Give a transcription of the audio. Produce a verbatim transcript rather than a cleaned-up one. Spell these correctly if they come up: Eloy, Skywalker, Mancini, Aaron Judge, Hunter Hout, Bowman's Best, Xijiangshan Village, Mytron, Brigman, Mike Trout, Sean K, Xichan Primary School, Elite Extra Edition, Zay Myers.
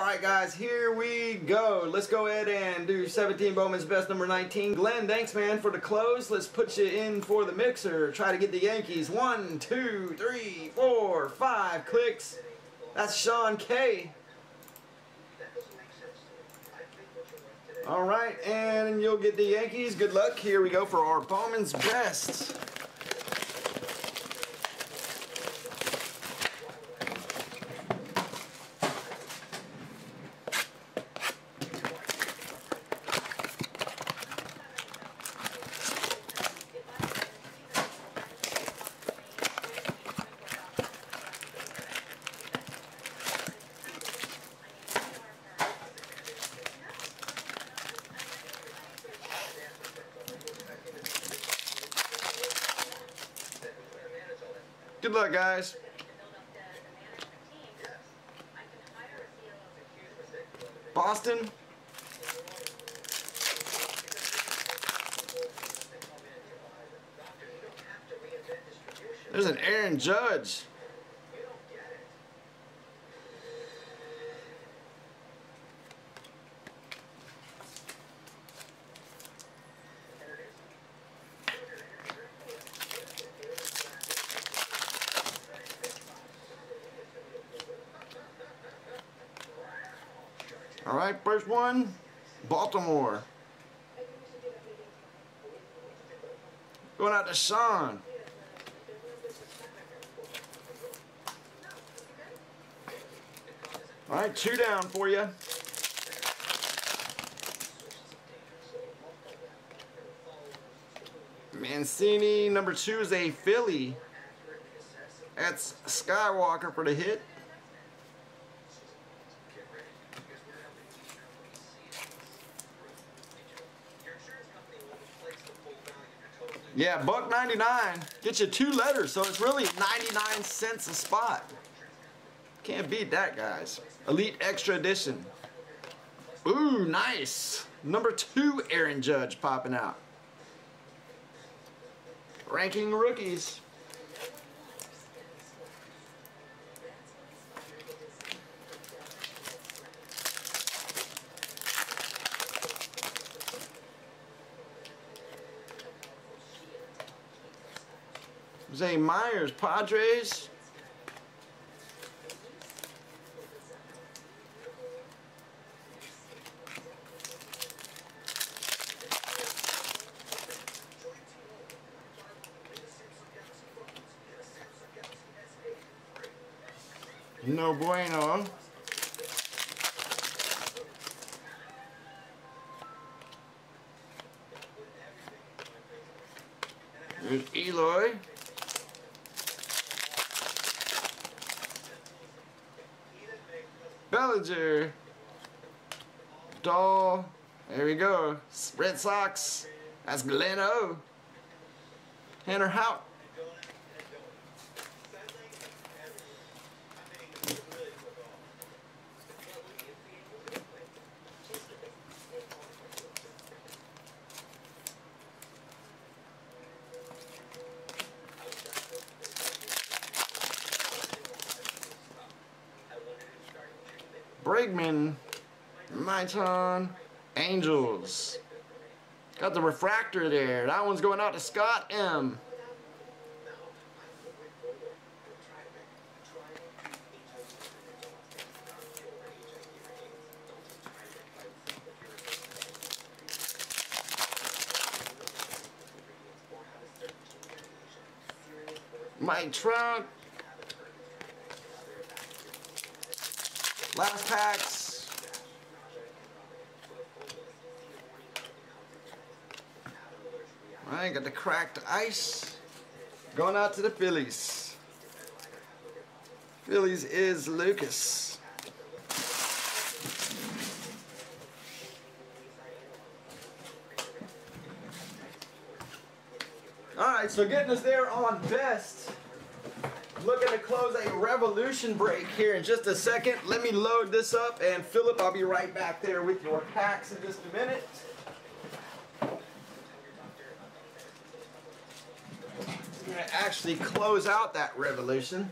Alright guys, here we go. Let's go ahead and do seventeen Bowman's Best number nineteen. Glenn, thanks man for the close. Let's put you in for the mixer. Try to get the Yankees. One, two, three, four, five clicks. That's Sean K. Alright, and you'll get the Yankees. Good luck. Here we go for our Bowman's Best. Good luck, guys. Boston. There's an Aaron Judge. Alright, first one, Baltimore. Going out to Sean. Alright, two down for you. Mancini, number two is a Philly. That's Skywalker for the hit. Yeah, buck ninety-nine gets you two letters, so it's really ninety-nine cents a spot. Can't beat that, guys. Elite Extra Edition. Ooh, nice. Number two, Aaron Judge popping out. Ranking rookies. Zay Myers, Padres. No bueno. There's Eloy. Bellinger, Dahl, there we go, Red Sox, that's Glenn O. Hunter Hout. Brigman, Mytron, Angels. Got the refractor there. That one's going out to Scott M. Mike Trout. Last packs. All right, got the cracked ice. Going out to the Phillies. Phillies is Lucas. All right, so getting us there on best. Looking to close a revolution break here in just a second. Let me load this up, and Philip, I'll be right back there with your packs in just a minute. I'm going to actually close out that revolution.